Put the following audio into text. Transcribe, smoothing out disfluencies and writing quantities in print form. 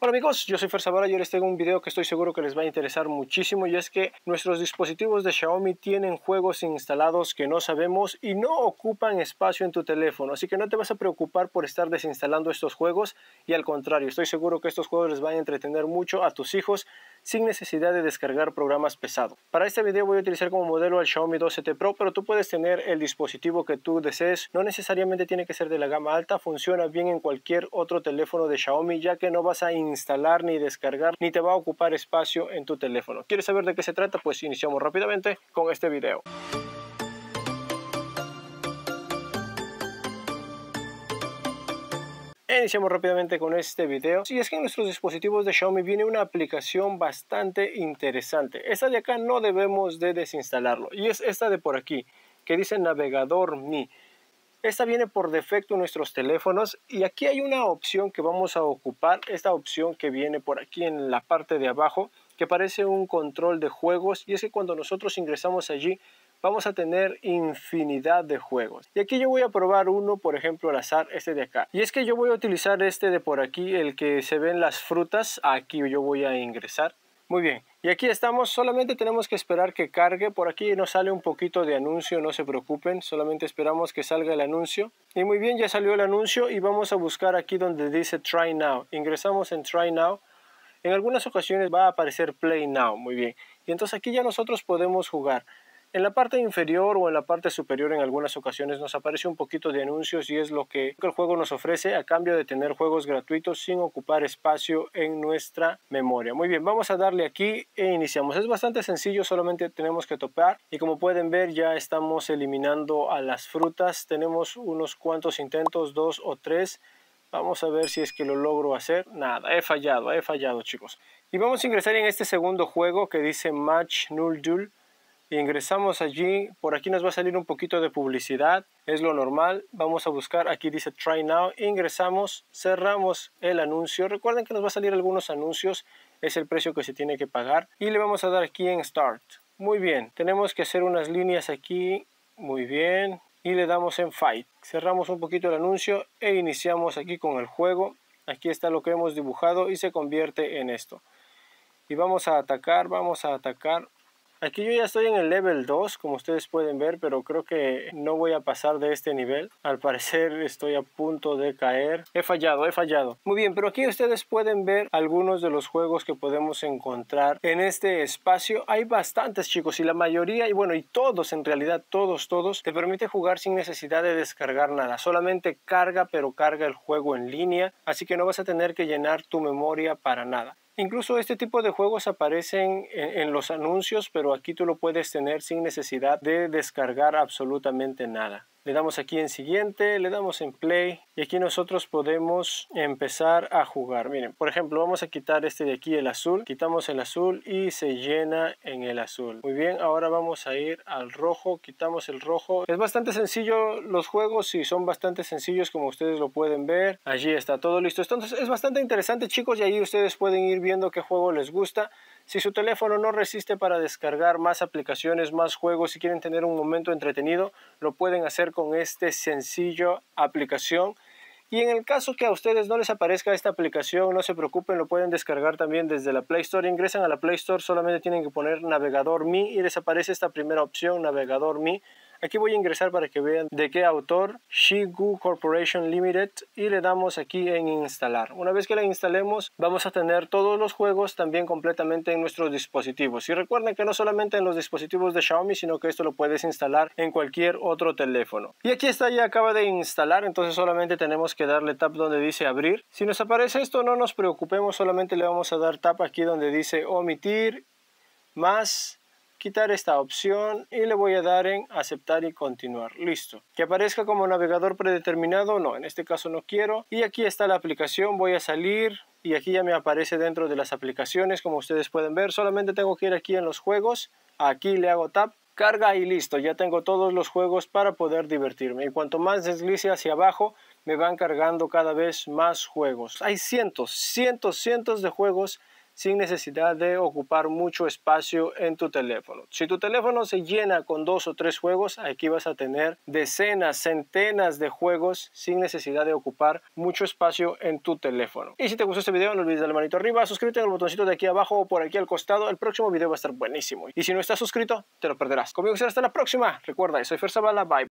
Hola amigos, yo soy Fer Zavala y hoy les tengo un video que estoy seguro que les va a interesar muchísimo, y es que nuestros dispositivos de Xiaomi tienen juegos instalados que no sabemos y no ocupan espacio en tu teléfono, así que no te vas a preocupar por estar desinstalando estos juegos, y al contrario, estoy seguro que estos juegos les van a entretener mucho a tus hijos sin necesidad de descargar programas pesados. Para este video voy a utilizar como modelo el Xiaomi 12T Pro, pero tú puedes tener el dispositivo que tú desees, no necesariamente tiene que ser de la gama alta, funciona bien en cualquier otro teléfono de Xiaomi, ya que no vas a instalar ni descargar ni te va a ocupar espacio en tu teléfono. ¿Quieres saber de qué se trata? Pues iniciamos rápidamente con este video. Iniciamos rápidamente con este video. Y es que en nuestros dispositivos de Xiaomi viene una aplicación bastante interesante. Esta de acá no debemos de desinstalarlo, y es esta de por aquí que dice navegador Mi. Esta viene por defecto en nuestros teléfonos, y aquí hay una opción que vamos a ocupar, esta opción que viene por aquí en la parte de abajo, que parece un control de juegos, y es que cuando nosotros ingresamos allí vamos a tener infinidad de juegos. Y aquí yo voy a probar uno, por ejemplo al azar, este de acá. Y es que yo voy a utilizar este de por aquí, el que se ven las frutas, aquí yo voy a ingresar. Muy bien, y aquí estamos, solamente tenemos que esperar que cargue, por aquí nos sale un poquito de anuncio, no se preocupen, solamente esperamos que salga el anuncio. Y muy bien, ya salió el anuncio y vamos a buscar aquí donde dice Try Now, ingresamos en Try Now, en algunas ocasiones va a aparecer Play Now, muy bien. Y entonces aquí ya nosotros podemos jugar. En la parte inferior o en la parte superior en algunas ocasiones nos aparece un poquito de anuncios, y es lo que el juego nos ofrece a cambio de tener juegos gratuitos sin ocupar espacio en nuestra memoria. Muy bien, vamos a darle aquí e iniciamos. Es bastante sencillo, solamente tenemos que topar, y como pueden ver ya estamos eliminando a las frutas. Tenemos unos cuantos intentos, 2 o 3. Vamos a ver si es que lo logro hacer. Nada, he fallado chicos. Y vamos a ingresar en este segundo juego que dice Match Null Duel. Ingresamos allí, por aquí nos va a salir un poquito de publicidad, es lo normal, vamos a buscar, aquí dice Try Now, ingresamos, cerramos el anuncio, recuerden que nos va a salir algunos anuncios, es el precio que se tiene que pagar, y le vamos a dar aquí en Start. Muy bien, tenemos que hacer unas líneas aquí, muy bien, y le damos en Fight, cerramos un poquito el anuncio e iniciamos aquí con el juego, aquí está lo que hemos dibujado y se convierte en esto, y vamos a atacar. Aquí yo ya estoy en el level 2, como ustedes pueden ver, pero creo que no voy a pasar de este nivel. Al parecer estoy a punto de caer. He fallado. Muy bien, pero aquí ustedes pueden ver algunos de los juegos que podemos encontrar en este espacio. Hay bastantes, chicos, y la mayoría, y bueno, y todos, en realidad, todos, te permite jugar sin necesidad de descargar nada. Solamente carga, pero carga el juego en línea, así que no vas a tener que llenar tu memoria para nada. Incluso este tipo de juegos aparecen en los anuncios, pero aquí tú lo puedes tener sin necesidad de descargar absolutamente nada. Le damos aquí en siguiente, le damos en play, y aquí nosotros podemos empezar a jugar. Miren, por ejemplo, vamos a quitar este de aquí, el azul. Quitamos el azul y se llena en el azul. Muy bien, ahora vamos a ir al rojo, quitamos el rojo. Es bastante sencillo los juegos, y son bastante sencillos como ustedes lo pueden ver. Allí está todo listo. Entonces es bastante interesante, chicos, y ahí ustedes pueden ir viendo qué juego les gusta. Si su teléfono no resiste para descargar más aplicaciones, más juegos, si quieren tener un momento entretenido, lo pueden hacer con esta sencilla aplicación. Y en el caso que a ustedes no les aparezca esta aplicación, no se preocupen, lo pueden descargar también desde la Play Store. Ingresan a la Play Store, solamente tienen que poner Navegador Mi y les aparece esta primera opción, Navegador Mi. Aquí voy a ingresar para que vean de qué autor, Shigu Corporation Limited, y le damos aquí en instalar. Una vez que la instalemos, vamos a tener todos los juegos también completamente en nuestros dispositivos. Y recuerden que no solamente en los dispositivos de Xiaomi, sino que esto lo puedes instalar en cualquier otro teléfono. Y aquí está, ya acaba de instalar, entonces solamente tenemos que darle tap donde dice abrir. Si nos aparece esto, no nos preocupemos, solamente le vamos a dar tap aquí donde dice omitir, más, quitar esta opción, y le voy a dar en aceptar y continuar. Listo, que aparezca como navegador predeterminado, no, en este caso no quiero, y aquí está la aplicación. Voy a salir y aquí ya me aparece dentro de las aplicaciones, como ustedes pueden ver. Solamente tengo que ir aquí en los juegos, aquí le hago tap, carga y listo, ya tengo todos los juegos para poder divertirme, y cuanto más deslice hacia abajo me van cargando cada vez más juegos. Hay cientos de juegos sin necesidad de ocupar mucho espacio en tu teléfono. Si tu teléfono se llena con 2 o 3 juegos, aquí vas a tener decenas, centenas de juegos sin necesidad de ocupar mucho espacio en tu teléfono. Y si te gustó este video, no olvides darle manito arriba, suscríbete en el botoncito de aquí abajo o por aquí al costado. El próximo video va a estar buenísimo y si no estás suscrito, te lo perderás. Conmigo será hasta la próxima. Recuerda, soy Fer Zavala, bye.